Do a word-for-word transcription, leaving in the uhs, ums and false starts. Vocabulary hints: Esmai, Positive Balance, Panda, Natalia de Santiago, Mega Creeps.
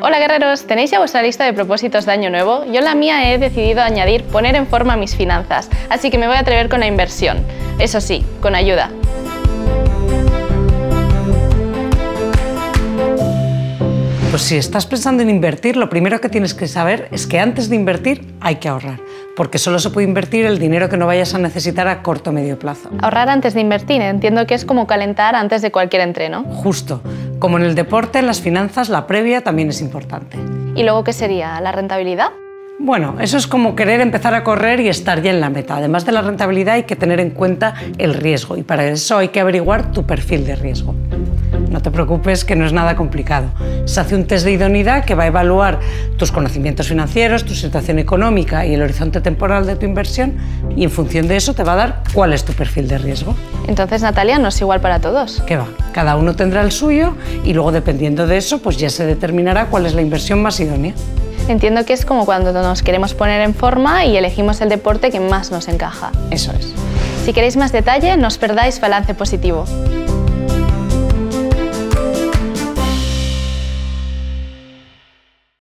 Hola guerreros, ¿tenéis ya vuestra lista de propósitos de año nuevo? Yo la mía he decidido añadir poner en forma mis finanzas, así que me voy a atrever con la inversión. Eso sí, con ayuda. Pues si estás pensando en invertir, lo primero que tienes que saber es que antes de invertir hay que ahorrar, porque solo se puede invertir el dinero que no vayas a necesitar a corto o medio plazo. Ahorrar antes de invertir, entiendo que es como calentar antes de cualquier entreno. Justo. Como en el deporte, en las finanzas, la previa también es importante. ¿Y luego qué sería? ¿La rentabilidad? Bueno, eso es como querer empezar a correr y estar ya en la meta. Además de la rentabilidad hay que tener en cuenta el riesgo y para eso hay que averiguar tu perfil de riesgo. No te preocupes, que no es nada complicado. Se hace un test de idoneidad que va a evaluar tus conocimientos financieros, tu situación económica y el horizonte temporal de tu inversión y en función de eso te va a dar cuál es tu perfil de riesgo. Entonces, Natalia, ¿no es igual para todos? ¿Qué va? Cada uno tendrá el suyo y luego, dependiendo de eso, pues ya se determinará cuál es la inversión más idónea. Entiendo que es como cuando nos queremos poner en forma y elegimos el deporte que más nos encaja. Eso es. Si queréis más detalle, no os perdáis Balance Positivo.